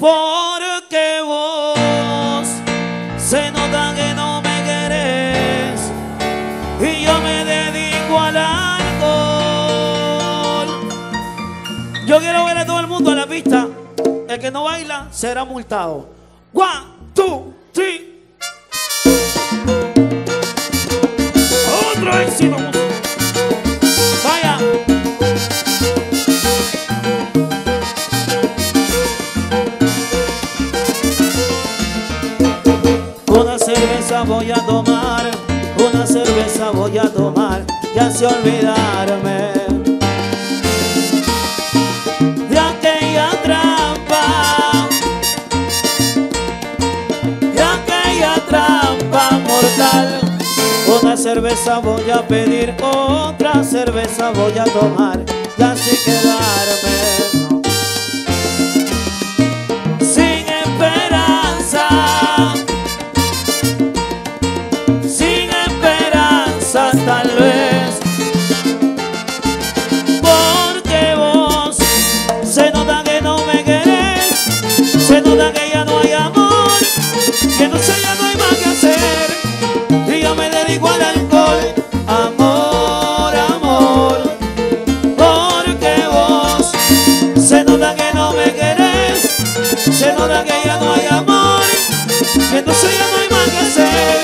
porque vos se nota que no me querés y yo me dedico al alcohol. Yo quiero ver a todo el mundo a la pista. El que no baila será multado. 1, 2, 3. Otro éxito. Vaya. Una cerveza voy a tomar, una cerveza voy a tomar y así olvidarme de aquella trampa, mortal. Una cerveza voy a pedir, otra cerveza voy a tomar y así quedarme sin esperanza, tal vez. Porque vos se nota que no me querés, se nota que ya no hay amor, que entonces ya no hay más que hacer y yo me dedico al alcohol. Amor, amor, porque vos se nota que no me querés, se nota que ya no hay amor, que entonces ya no hay más que hacer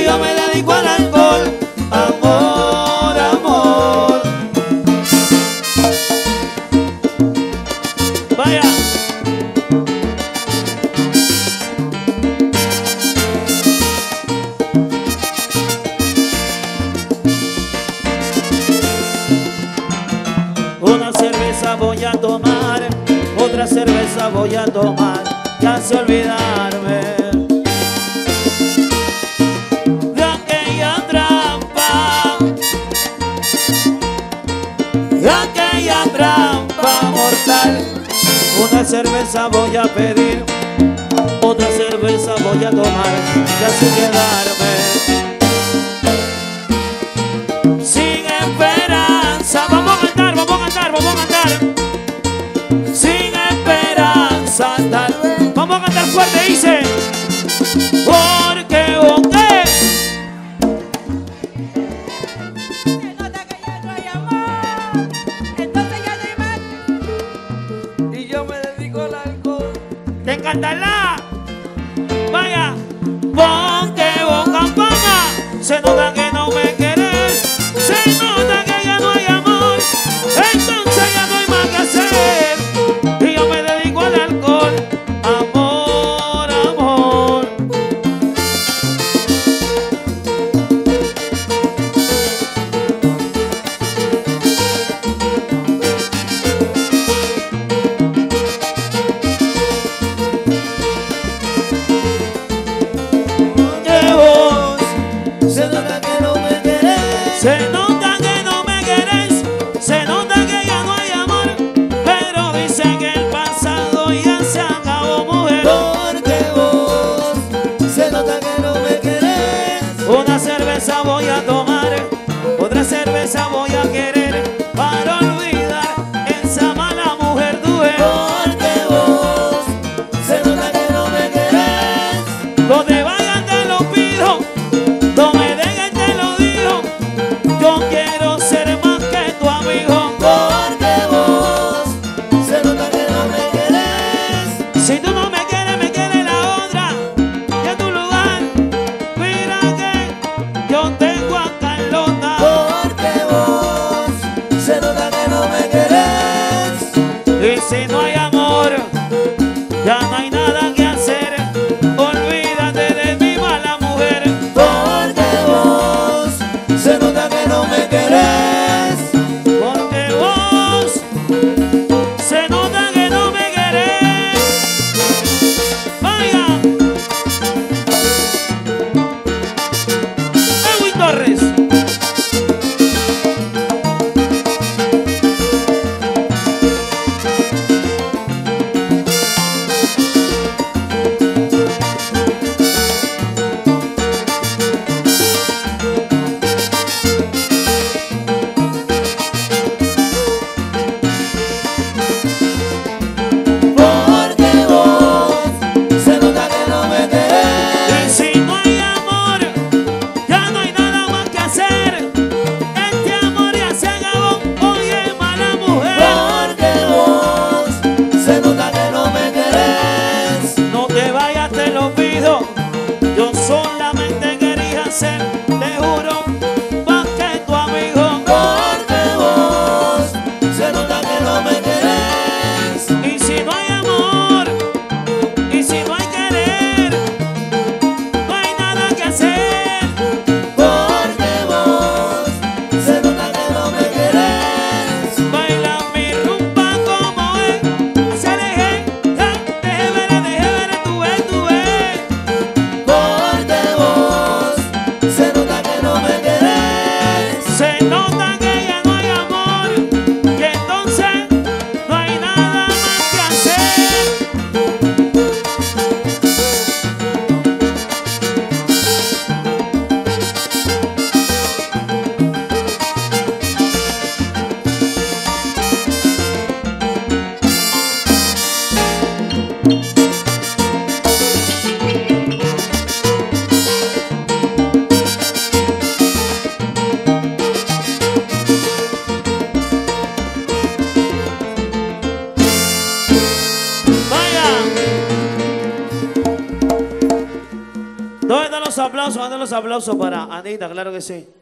y yo me dedico al alcohol. Amor, amor. Vaya. Una cerveza voy a tomar, otra cerveza voy a tomar y así olvidarme. Una cerveza voy a pedir, otra cerveza voy a tomar y así quedarme sin esperanza. Vamos a cantar, vamos a cantar, vamos a cantar. Sin esperanza tal vez. Vamos a cantar fuerte, dice. Porque vos cántala, vaya. Ponte vos campana, se nota que no me querés, se nota que ya no hay amor, entonces ya no hay más que hacer y yo me dedico al alcohol. Amor, amor. Se nota que no me querés, se nota que ya no hay amor, pero dicen que el pasado ya se acabó, mujer. Porque vos se nota que no me querés. Una cerveza voy a tomar, otra cerveza voy a querer para olvidar esa mala mujer tuve. Porque vos se nota que no me querés. Donde vayan te lo pido, no me dejes, te lo digo. Yo quiero ser más que tu amigo. Porque vos se nota que no me querés. Si tú no me quieres, me quiere la otra. Y a tu lugar, mira que yo tengo a Carlota. Porque vos se nota que no me querés. Y si no hay amor, ya no hay nada que hacer. Olvídate de mi mala mujer. Porque vos se nota que no me querés. Porque vos se nota que no me querés. aplausos, mandar los aplausos para Anita, claro que sí.